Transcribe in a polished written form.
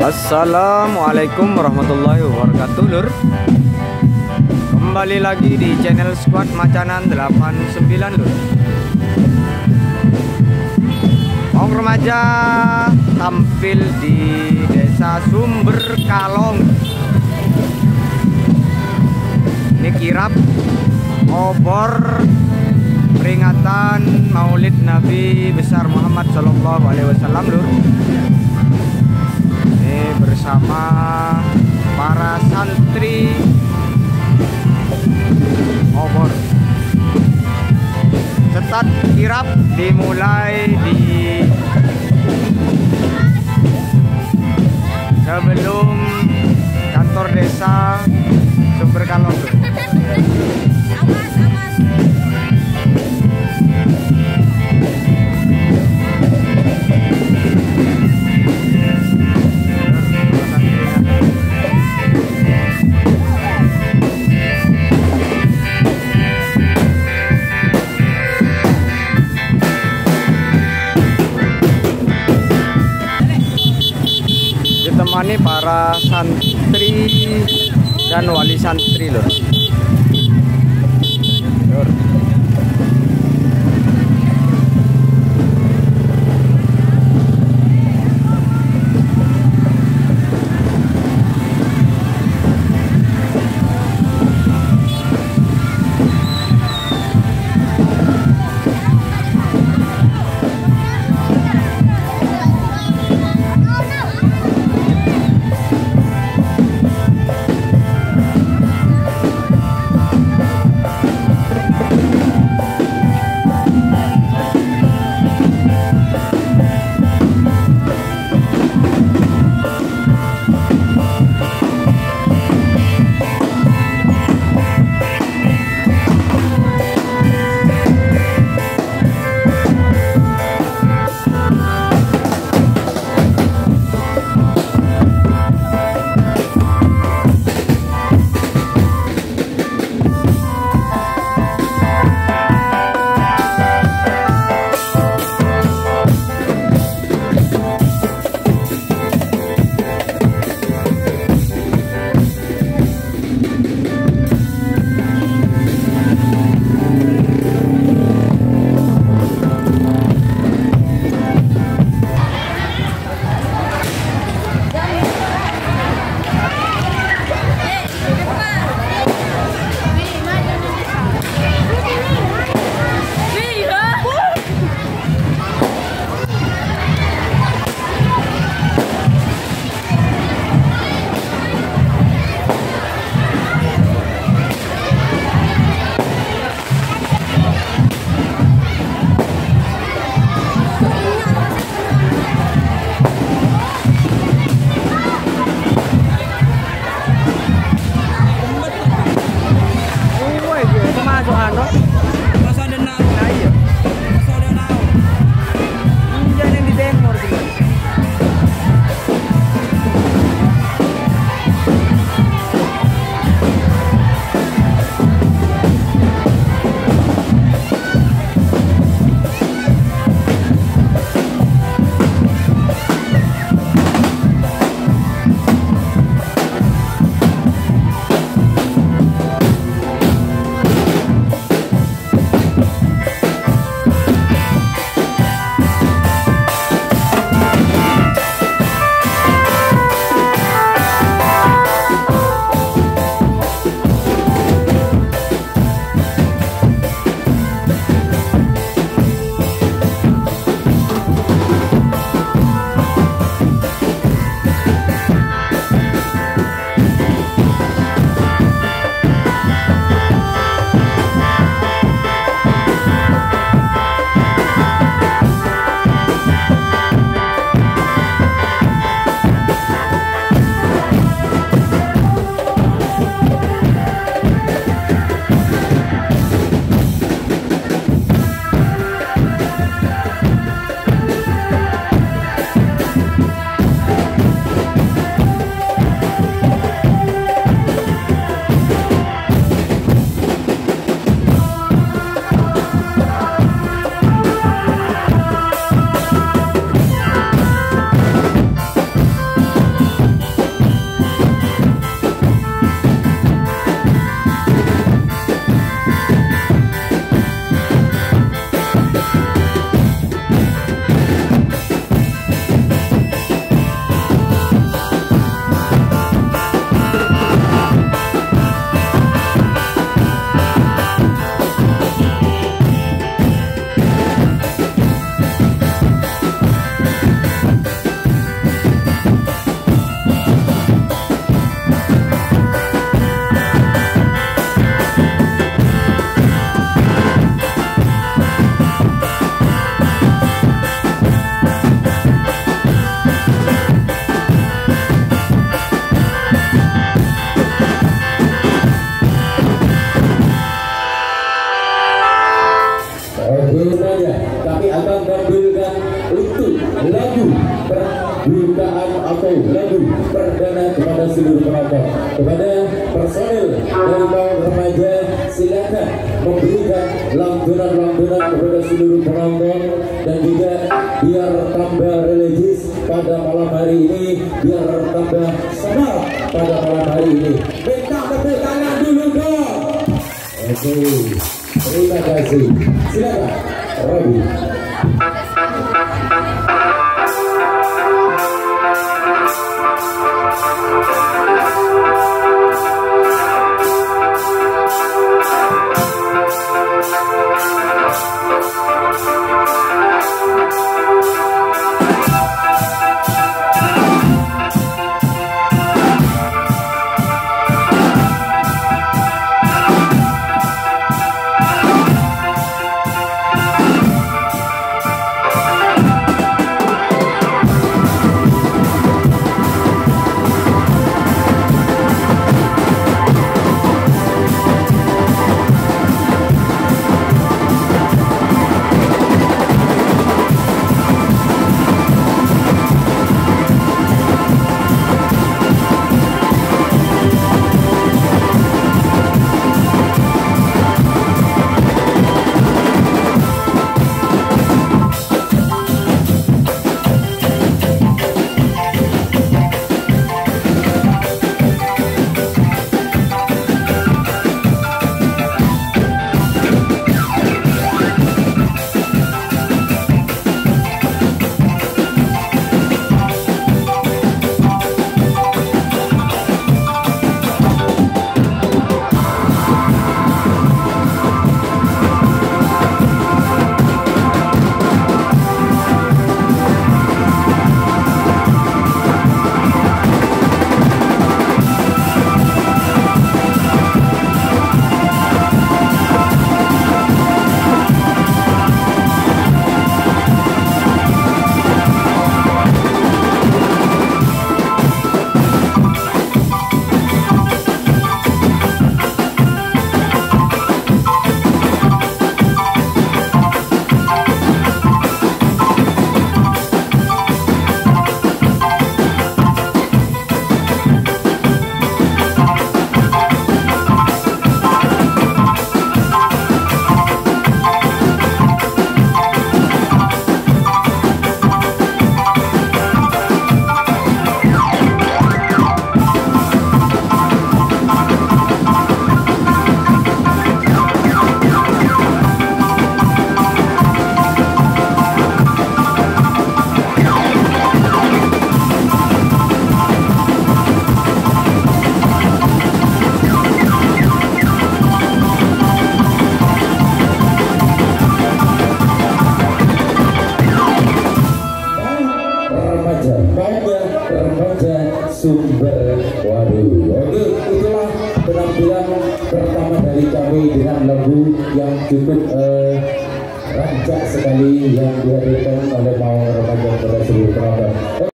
Assalamualaikum warahmatullahi wabarakatuh, Lur. Kembali lagi di channel Squad Macanan 89, Lur. Maong Remaja tampil di Desa Sumber Kalong. Ini kirab obor peringatan Maulid Nabi Besar Muhammad Shallallahu Alaihi Wasallam, Lur. Ini bersama para santri obor. Setat kirab dimulai di sebelum kantor desa Sumber Kalong. Ditemani para santri dan wali santri, Lur. sampai lagu perdana kepada seluruh penonton. Kepada personil dari Maong Remaja, silakan memberikan lantunan-lantunan kepada seluruh penonton, dan juga biar tambah religius pada malam hari ini, biar tambah semangat pada malam hari ini. Minta tepuk tangan dulu dong. Oke, terima kasih. Silakan Robi. Rancak sekali yang dihadirkan oleh Maong Remaja kepada seluruh penonton.